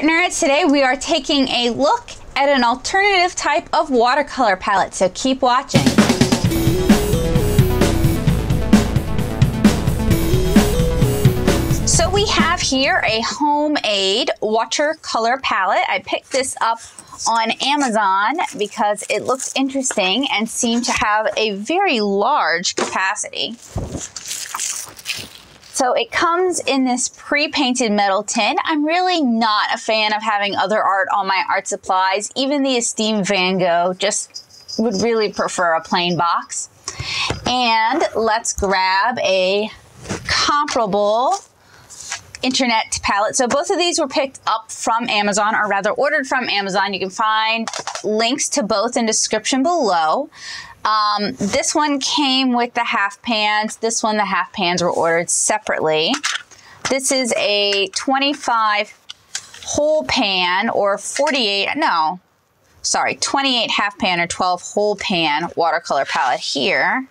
partner. Today we are taking a look at an alternative type of watercolor palette, so keep watching. So we have here a HomeAid watercolor palette. I picked this up on Amazon because it looked interesting and seemed to have a very large capacity. So it comes in this pre-painted metal tin. I'm really not a fan of having other art on my art supplies. Even the esteemed Van Gogh, just would really prefer a plain box. And let's grab a comparable internet palette. So both of these were picked up from Amazon, or rather ordered from Amazon. You can find links to both in description below. This one came with the half pans. This one, the half pans were ordered separately. This is a 25 whole pan or 28 half pan or 12 whole pan watercolor palette here.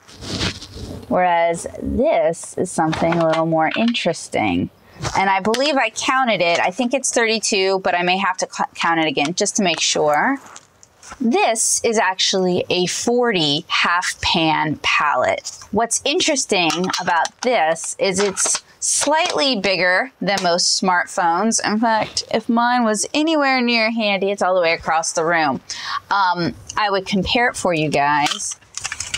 Whereas this is something a little more interesting. And I believe I counted it. I think it's 32, but I may have to count it again just to make sure. This is actually a 40 half pan palette. What's interesting about this is it's slightly bigger than most smartphones. In fact, if mine was anywhere near handy, it's all the way across the room. I would compare it for you guys.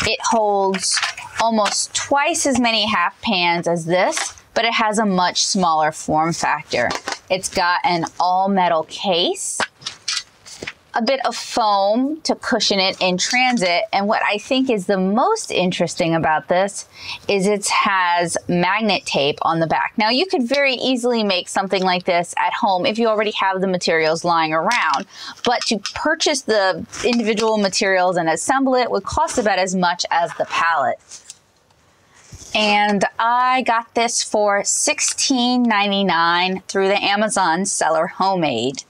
It holds almost twice as many half pans as this, but it has a much smaller form factor. It's got an all metal case, a bit of foam to cushion it in transit. And what I think is the most interesting about this is it has magnet tape on the back. Now you could very easily make something like this at home if you already have the materials lying around, but to purchase the individual materials and assemble it would cost about as much as the palette. And I got this for $16.99 through the Amazon seller HomeAid.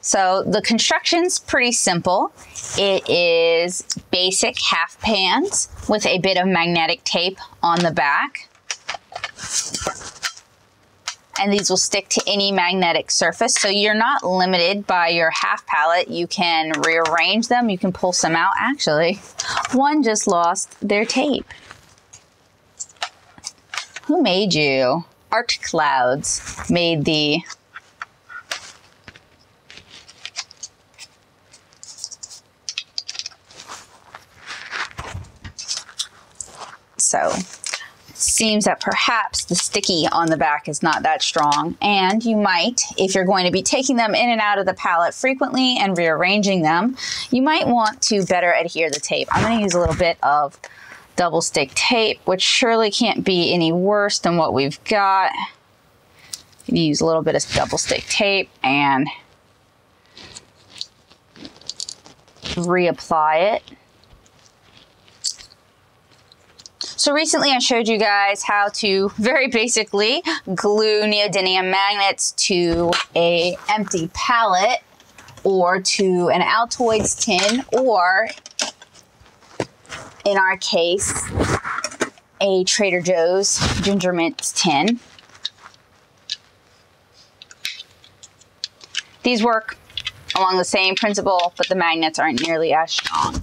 So the construction's pretty simple. It is basic half pans with a bit of magnetic tape on the back. And these will stick to any magnetic surface. So you're not limited by your half palette. You can rearrange them. You can pull some out. Actually, one just lost their tape. Who made you? Art Clouds made the So it seems that perhaps the sticky on the back is not that strong, and you might, if you're going to be taking them in and out of the palette frequently and rearranging them, you might want to better adhere the tape. I'm going to use a little bit of double stick tape, which surely can't be any worse than what we've got. You can use a little bit of double stick tape and reapply it. So recently I showed you guys how to very basically glue neodymium magnets to a empty palette or to an Altoids tin, or in our case, a Trader Joe's ginger mint tin. These work along the same principle, but the magnets aren't nearly as strong.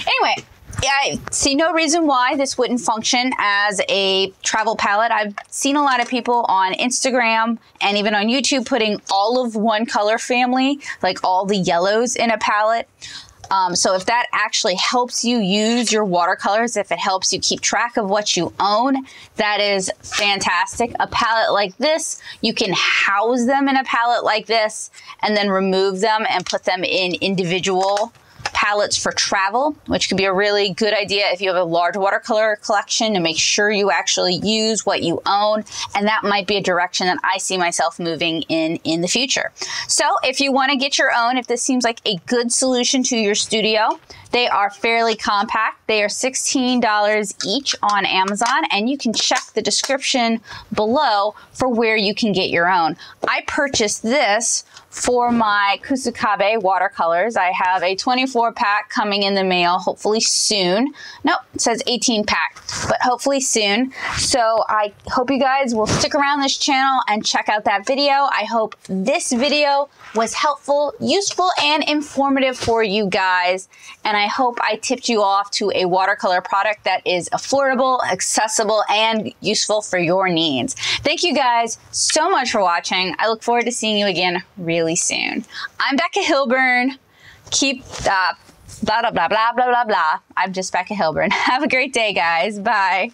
Anyway, yeah, I see no reason why this wouldn't function as a travel palette. I've seen a lot of people on Instagram and even on YouTube putting all of one color family, like all the yellows, in a palette. So if that actually helps you use your watercolors, if it helps you keep track of what you own, that is fantastic. A palette like this, you can house them in a palette like this and then remove them and put them in individual palettes for travel, which could be a really good idea if you have a large watercolor collection, to make sure you actually use what you own. And that might be a direction that I see myself moving in the future. So if you want to get your own, if this seems like a good solution to your studio, They are fairly compact. They are $16 each on Amazon, and you can check the description below for where you can get your own. I purchased this for my Kusukabe watercolors. I have a 24-pack coming in the mail, hopefully soon. Nope, it says 18-pack, but hopefully soon. So I hope you guys will stick around this channel and check out that video. I hope this video was helpful, useful, and informative for you guys. And I hope I tipped you off to a watercolor product that is affordable, accessible, and useful for your needs. Thank you guys so much for watching. I look forward to seeing you again really soon. I'm Becca Hilburn. Keep blah, blah, blah, blah, blah, blah, blah. I'm just Becca Hilburn. Have a great day, guys. Bye.